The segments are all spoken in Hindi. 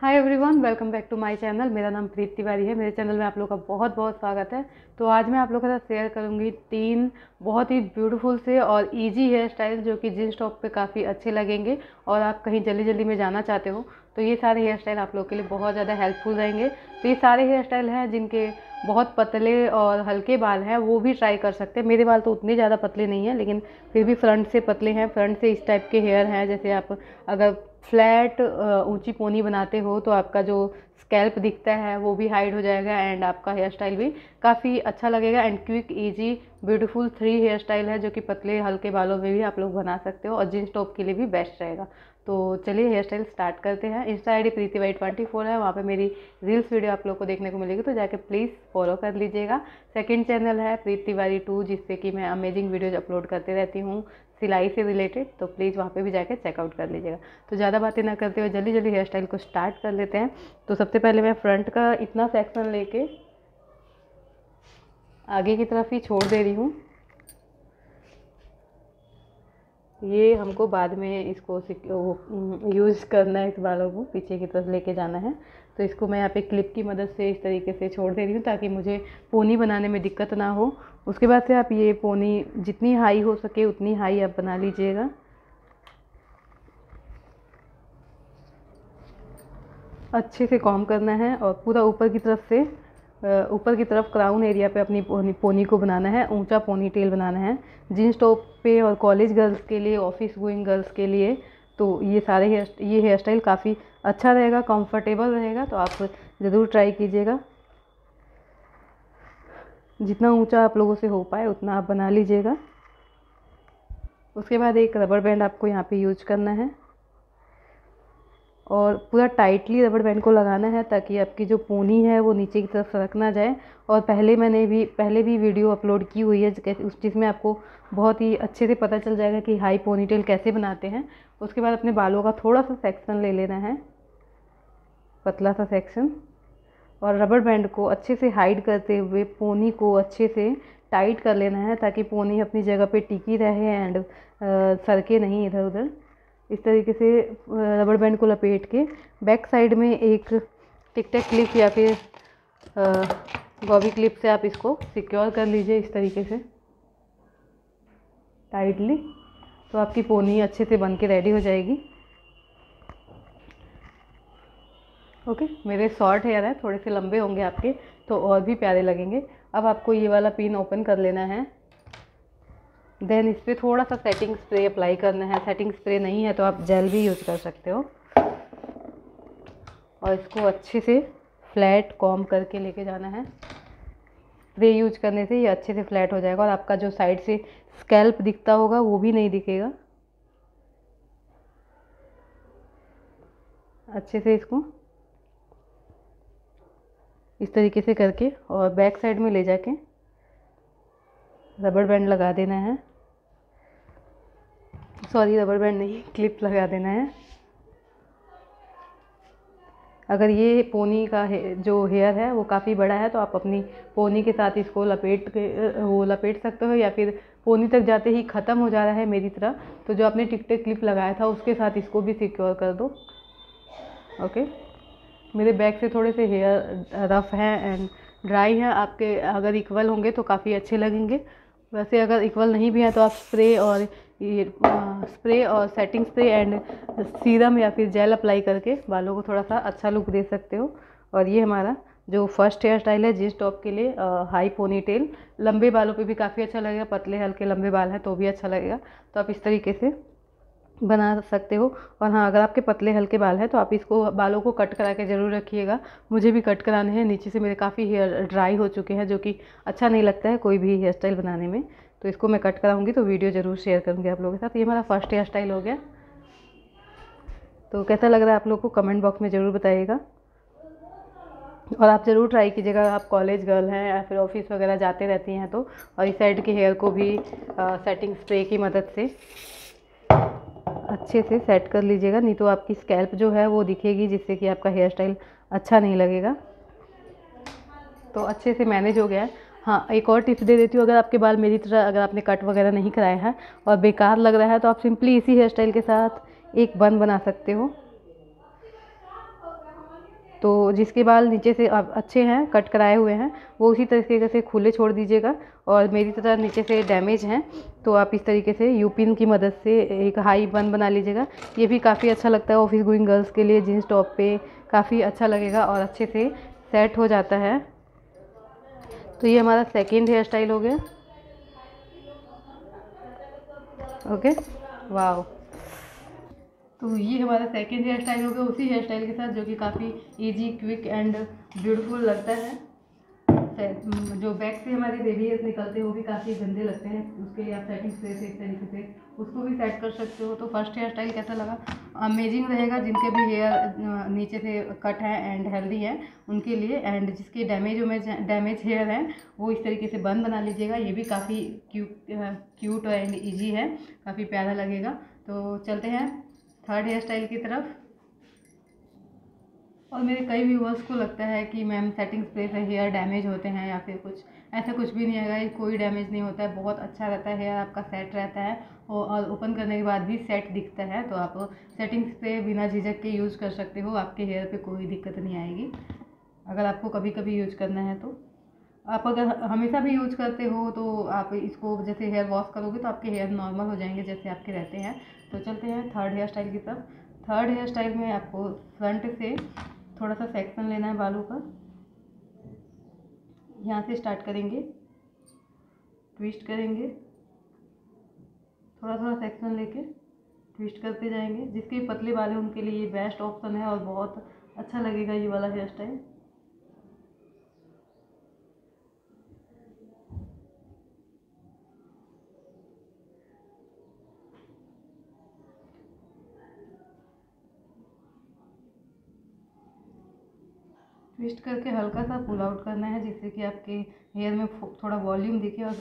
Hi everyone, welcome back to my channel. मेरा नाम प्रीत तिवारी है। मेरे चैनल में आप लोग का बहुत बहुत स्वागत है। तो आज मैं आप लोग के साथ शेयर करूंगी 3 बहुत ही ब्यूटीफुल से और इजी हेयर स्टाइल जो कि जींस टॉप पे काफ़ी अच्छे लगेंगे और आप कहीं जल्दी जल्दी में जाना चाहते हो तो ये सारे हेयर स्टाइल आप लोग के लिए बहुत ज़्यादा हेल्पफुल रहेंगे। तो ये सारे हेयर स्टाइल हैं जिनके बहुत पतले और हल्के बाल हैं, वो भी ट्राई कर सकते हैं। मेरे बाल तो उतने ज़्यादा पतले नहीं हैं लेकिन फिर भी फ्रंट से पतले हैं, फ्रंट से इस टाइप के हेयर हैं। जैसे आप अगर फ्लैट ऊंची पोनी बनाते हो तो आपका जो स्कैल्प दिखता है वो भी हाइड हो जाएगा एंड आपका हेयर स्टाइल भी काफ़ी अच्छा लगेगा and quick easy beautiful 3 hair style है जो कि पतले हल्के बालों में भी आप लोग बना सकते हो और जींस टॉप के लिए भी बेस्ट रहेगा। तो चलिए हेयर स्टाइल स्टार्ट करते हैं। इंस्टा आईडी प्रीति वाई 24 है, वहाँ पे मेरी रील्स वीडियो आप लोग को देखने को मिलेगी तो जाके प्लीज़ फॉलो कर लीजिएगा। सेकंड चैनल है प्रीति तिवारी 2 जिसपे कि मैं अमेजिंग वीडियोज अपलोड करते रहती हूँ सिलाई से रिलेटेड, तो प्लीज़ वहाँ पे भी जाके चेकआउट कर लीजिएगा। तो ज़्यादा बातें ना करते हुए जल्दी जल्दी हेयर स्टाइल को स्टार्ट कर लेते हैं। तो सबसे पहले मैं फ्रंट का इतना सेक्शन लेके आगे की तरफ ही छोड़ दे रही हूँ, ये हमको बाद में इसको यूज़ करना है, इस बालों को पीछे की तरफ लेके जाना है। तो इसको मैं यहाँ पे क्लिप की मदद से इस तरीके से छोड़ दे रही हूँ ताकि मुझे पोनी बनाने में दिक्कत ना हो। उसके बाद से आप ये पोनी जितनी हाई हो सके उतनी हाई आप बना लीजिएगा। अच्छे से कॉम्ब करना है और पूरा ऊपर की तरफ से क्राउन एरिया पे अपनी पोनी को बनाना है, ऊंचा पोनी टेल बनाना है। जींस टॉप पे और कॉलेज गर्ल्स के लिए, ऑफिस गोइंग गर्ल्स के लिए तो ये सारे हेयर स्टाइल काफ़ी अच्छा रहेगा, कंफर्टेबल रहेगा। तो आप ज़रूर ट्राई कीजिएगा, जितना ऊंचा आप लोगों से हो पाए उतना आप बना लीजिएगा। उसके बाद एक रबर बैंड आपको यहाँ पे यूज करना है और पूरा टाइटली रबर बैंड को लगाना है ताकि आपकी जो पोनी है वो नीचे की तरफ सरक ना जाए। और पहले भी वीडियो अपलोड की हुई है उस चीज़ में आपको बहुत ही अच्छे से पता चल जाएगा कि हाई पोनीटेल कैसे बनाते हैं। उसके बाद अपने बालों का थोड़ा सा सेक्शन ले लेना है, पतला सा सेक्शन, और रबर बैंड को अच्छे से हाइड करते हुए पोनी को अच्छे से टाइट कर लेना है ताकि पोनी अपनी जगह पे टिकी रहे एंड सरके नहीं इधर उधर। इस तरीके से रबर बैंड को लपेट के बैक साइड में एक टिक-टैक क्लिप या फिर बॉबी क्लिप से आप इसको सिक्योर कर लीजिए इस तरीके से टाइटली। तो आपकी पोनी अच्छे से बन के रेडी हो जाएगी। ओके, मेरे शॉर्ट हेयर है, थोड़े से लंबे होंगे आपके तो और भी प्यारे लगेंगे। अब आपको ये वाला पिन ओपन कर लेना है, देन इस पर थोड़ा सा सेटिंग स्प्रे अप्लाई करना है। सेटिंग स्प्रे नहीं है तो आप जेल भी यूज़ कर सकते हो, और इसको अच्छे से फ्लैट कॉम्ब करके लेके जाना है। स्प्रे यूज करने से ये अच्छे से फ्लैट हो जाएगा और आपका जो साइड से स्कैल्प दिखता होगा वो भी नहीं दिखेगा। अच्छे से इसको इस तरीके से करके और बैक साइड में ले जाके रबर बैंड लगा देना है, सॉरी रबर बैंड नहीं, क्लिप लगा देना है। अगर ये पोनी का जो हेयर है वो काफ़ी बड़ा है तो आप अपनी पोनी के साथ इसको लपेट सकते हो, या फिर पोनी तक जाते ही ख़त्म हो जा रहा है मेरी तरह तो जो आपने टिक-टिक क्लिप लगाया था उसके साथ इसको भी सिक्योर कर दो। ओके, मेरे बैक से थोड़े से हेयर रफ हैं एंड ड्राई हैं, आपके अगर इक्वल होंगे तो काफ़ी अच्छे लगेंगे। वैसे अगर इक्वल नहीं भी है तो आप स्प्रे और सेटिंग स्प्रे एंड सीरम या फिर जेल अप्लाई करके बालों को थोड़ा सा अच्छा लुक दे सकते हो। और ये हमारा जो फर्स्ट हेयर स्टाइल है जींस टॉप के लिए, हाई पोनी टेल, लंबे बालों पे भी काफ़ी अच्छा लगेगा। पतले हल्के लंबे बाल हैं तो भी अच्छा लगेगा, तो आप इस तरीके से बना सकते हो। और हाँ, अगर आपके पतले हल्के बाल हैं तो आप इसको बालों को कट करा के ज़रूर रखिएगा। मुझे भी कट कराने हैं, नीचे से मेरे काफ़ी हेयर ड्राई हो चुके हैं जो कि अच्छा नहीं लगता है कोई भी हेयर स्टाइल बनाने में, तो इसको मैं कट कराऊंगी तो वीडियो ज़रूर शेयर करूँगी आप लोगों के साथ। ये हमारा फर्स्ट हेयर स्टाइल हो गया। तो कैसा लग रहा है आप लोग को कमेंट बॉक्स में ज़रूर बताइएगा और आप ज़रूर ट्राई कीजिएगा। आप कॉलेज गर्ल हैं या फिर ऑफिस वगैरह जाते रहती हैं तो, और इस साइड के हेयर को भी सेटिंग स्प्रे की मदद से अच्छे से सेट कर लीजिएगा, नहीं तो आपकी स्कैल्प जो है वो दिखेगी जिससे कि आपका हेयर स्टाइल अच्छा नहीं लगेगा। तो अच्छे से मैनेज हो गया है। हाँ, एक और टिप्स दे देती हूँ, अगर आपके बाल मेरी तरह अगर आपने कट वगैरह नहीं कराया है और बेकार लग रहा है तो आप सिंपली इसी हेयर स्टाइल के साथ एक बन बना सकते हो। तो जिसके बाल नीचे से अच्छे हैं, कट कराए हुए हैं, वो उसी तरीके से खुले छोड़ दीजिएगा। और मेरी तरह नीचे से डैमेज हैं, तो आप इस तरीके से यूपिन की मदद से एक हाई बन बना लीजिएगा। ये भी काफ़ी अच्छा लगता है ऑफिस गोइंग गर्ल्स के लिए, जीन्स टॉप पे काफ़ी अच्छा लगेगा और अच्छे से सेट हो जाता है। तो ये हमारा सेकेंड हेयर स्टाइल हो गया। Okay, wow. तो ये हमारा सेकेंड हेयर स्टाइल हो गया उसी हेयर स्टाइल के साथ, जो कि काफ़ी इजी, क्विक एंड ब्यूटीफुल लगता है। जो बैक से हमारे बेबी हेयर निकलते हैं वो भी काफ़ी गंदे लगते हैं, उसके लिए आप सेटिंग स्प्रे से एक तरीके से उसको भी सेट कर सकते हो। तो फर्स्ट हेयर स्टाइल कैसा लगा? अमेजिंग रहेगा जिनके भी हेयर नीचे से कट हैं एंड हेल्दी हैं उनके लिए, एंड जिसके डैमेज हेयर हैं वो इस तरीके से बन बना लीजिएगा। ये भी काफ़ी क्यूट एंड ईजी है, काफ़ी प्यारा लगेगा। तो चलते हैं थर्ड हेयर स्टाइल की तरफ। और मेरे कई व्यूअर्स को लगता है कि मैम सेटिंग स्प्रे से हेयर डैमेज होते हैं या फिर कुछ, ऐसा कुछ भी नहीं है, कोई डैमेज नहीं होता है, बहुत अच्छा रहता है, हेयर आपका सेट रहता है और ओपन करने के बाद भी सेट दिखता है। तो आप सेटिंग स्प्रे बिना झिझक के यूज़ कर सकते हो, आपके हेयर पे कोई दिक्कत नहीं आएगी। अगर आपको कभी कभी यूज करना है तो आप, अगर हमेशा भी यूज करते हो तो आप इसको जैसे हेयर वॉश करोगे तो आपके हेयर नॉर्मल हो जाएंगे जैसे आपके रहते हैं। तो चलते हैं थर्ड हेयर स्टाइल की तरफ। थर्ड हेयर स्टाइल में आपको फ्रंट से थोड़ा सा सेक्शन लेना है बालों का, यहाँ से स्टार्ट करेंगे, ट्विस्ट करेंगे, थोड़ा थोड़ा सेक्शन लेके ट्विस्ट करते जाएंगे। जिसके पतले बाल हैं उनके लिए ये बेस्ट ऑप्शन है और बहुत अच्छा लगेगा ये वाला हेयर स्टाइल। ट्विस्ट करके हल्का सा पुल आउट करना है जिससे कि आपके हेयर में थोड़ा वॉल्यूम दिखे, और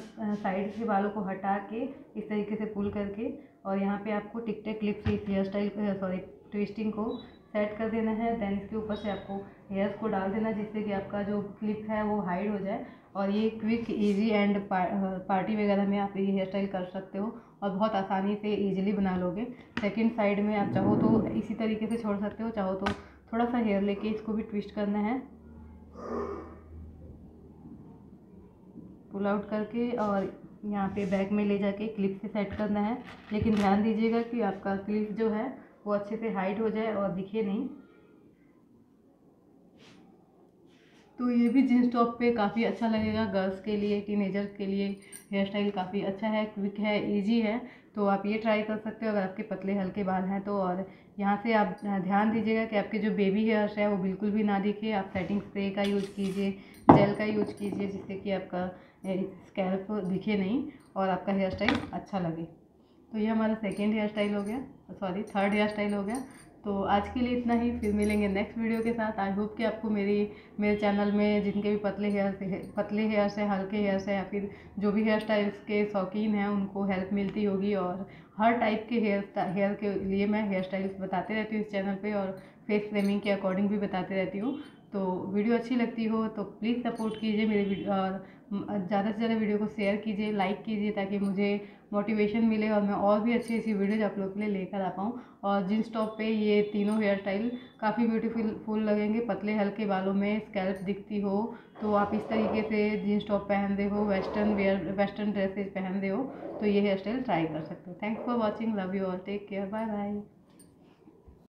साइड से बालों को हटा के इस तरीके से पुल करके, और यहाँ पे आपको टिकटे क्लिप से इस हेयर स्टाइल सॉरी ट्विस्टिंग को सेट कर देना है। दैन इसके ऊपर से आपको हेयर्स को डाल देना जिससे कि आपका जो क्लिप है वो हाइड हो जाए। और ये क्विक, ईजी एंड पार्टी वगैरह में आप ये हेयर स्टाइल कर सकते हो और बहुत आसानी से ईजिली बना लोगे। सेकेंड साइड में आप चाहो तो इसी तरीके से छोड़ सकते हो, चाहो तो थोड़ा सा हेयर लेके इसको भी ट्विस्ट करना है, पुल आउट करके, और यहाँ पे बैक में ले जाके क्लिप से सेट करना है। लेकिन ध्यान दीजिएगा कि आपका क्लिप जो है वो अच्छे से हाइड हो जाए और दिखे नहीं। तो ये भी जीन्स टॉप पे काफ़ी अच्छा लगेगा, गर्ल्स के लिए, टीनेजर्स के लिए हेयर स्टाइल काफ़ी अच्छा है, क्विक है, इजी है। तो आप ये ट्राई कर सकते हो अगर आपके पतले हल्के बाल हैं तो। और यहाँ से आप ध्यान दीजिएगा कि आपके जो बेबी हेयर्स है वो बिल्कुल भी ना दिखे। आप सेटिंग स्प्रे का यूज़ कीजिए, जेल का यूज़ कीजिए जिससे कि आपका स्कैल्प दिखे नहीं और आपका हेयर स्टाइल अच्छा लगे। तो ये हमारा सेकेंड हेयर स्टाइल हो गया, सॉरी थर्ड हेयर स्टाइल हो गया। तो आज के लिए इतना ही, फिर मिलेंगे नेक्स्ट वीडियो के साथ। आई होप कि आपको मेरे चैनल में जिनके भी पतले हेयर्स हैं, हल्के हेयर्स हैं या फिर जो भी हेयर स्टाइल्स के शौकीन हैं उनको हेल्प मिलती होगी। और हर टाइप के हेयर के लिए मैं हेयर स्टाइल्स बताते रहती हूँ इस चैनल पे, और फेस फ्रेमिंग के अकॉर्डिंग भी बताते रहती हूँ। तो वीडियो अच्छी लगती हो तो प्लीज़ सपोर्ट कीजिए मेरे वीडियो, और ज़्यादा से ज़्यादा वीडियो को शेयर कीजिए, लाइक कीजिए ताकि मुझे मोटिवेशन मिले और मैं और भी अच्छी अच्छी वीडियोज़ आप लोगों के लिए लेकर आ पाऊँ। और जींस टॉप पे ये तीनों हेयर स्टाइल काफ़ी ब्यूटीफुल लगेंगे। पतले हल्के बालों में स्कैल्प दिखती हो तो आप इस तरीके से जींस टॉप पहन रहे हो, वेस्टर्न ड्रेसेज पहन रहे हो तो ये हेयर स्टाइल ट्राई कर सकते हो। Thanks for watching, love you all, take care, bye bye.